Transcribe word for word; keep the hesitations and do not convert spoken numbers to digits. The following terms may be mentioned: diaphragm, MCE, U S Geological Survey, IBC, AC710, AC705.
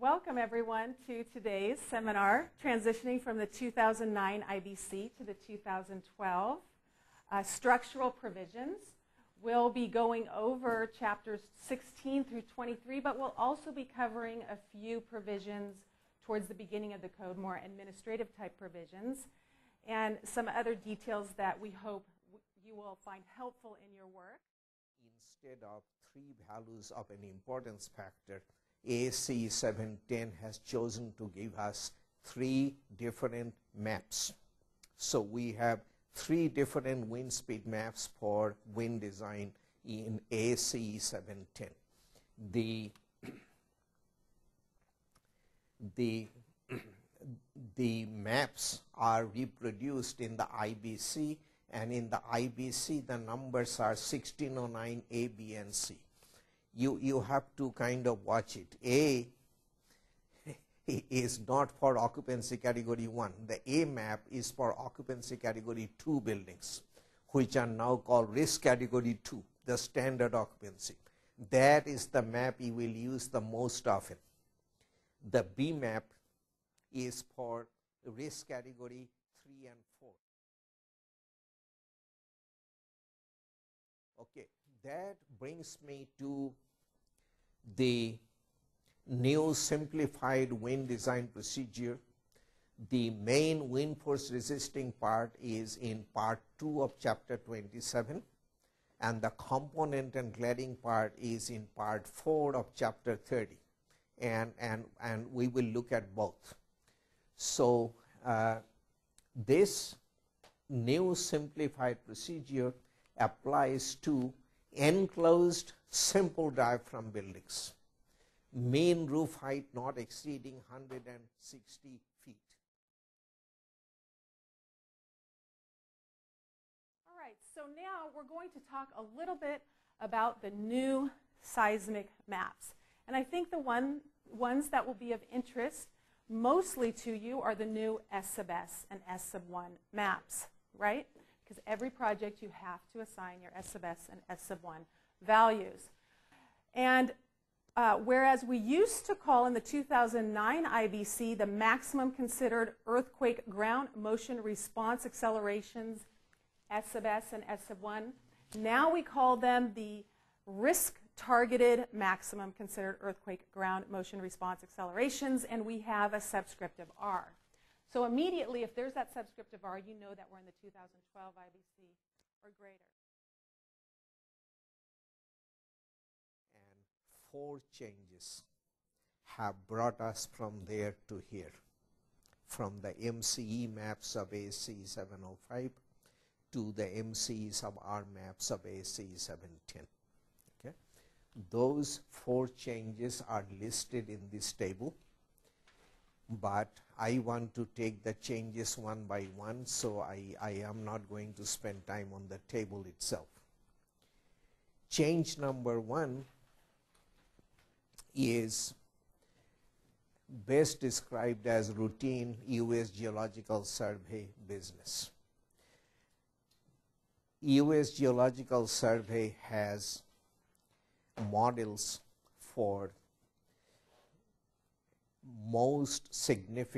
Welcome, everyone, to today's seminar, transitioning from the two thousand nine I B C to the two thousand twelve uh, Structural Provisions. We'll be going over chapters sixteen through twenty-three, but we'll also be covering a few provisions towards the beginning of the code, more administrative type provisions, and some other details that we hope you will find helpful in your work. Instead of three values of an importance factor, A C seven ten has chosen to give us three different maps. So we have three different wind speed maps for wind design in A C seven ten. The, the, the maps are reproduced in the I B C, and in the I B C the numbers are sixteen oh nine A, B, and C. You, you have to kind of watch it. A is not for occupancy category one. The A map is for occupancy category two buildings, which are now called risk category two, the standard occupancy. That is the map you will use the most often. The B map is for risk category three and four. Okay. That brings me to the new simplified wind design procedure. The main wind force resisting part is in part two of chapter twenty-seven, and the component and cladding part is in part four of chapter thirty, and, and, and we will look at both. So uh, this new simplified procedure applies to enclosed simple diaphragm buildings, mean roof height not exceeding one hundred sixty feet. All right, so now we're going to talk a little bit about the new seismic maps. And I think the one, ones that will be of interest mostly to you are the new S sub S and S sub one maps, right? Because every project you have to assign your S sub S and S sub one values. And uh, whereas we used to call in the two thousand nine I B C the maximum considered earthquake ground motion response accelerations S sub S and S sub one, now we call them the risk targeted maximum considered earthquake ground motion response accelerations, and we have a subscript of R. So immediately, if there's that subscript of R, you know that we're in the two thousand twelve I B C or greater. And four changes have brought us from there to here, from the M C E maps of A C seven oh five to the M C Es of R maps of A C seven ten. Okay? Those four changes are listed in this table, but I want to take the changes one by one, so I, I am not going to spend time on the table itself. Change number one is best described as routine U S Geological Survey business. U S Geological Survey has models for most significant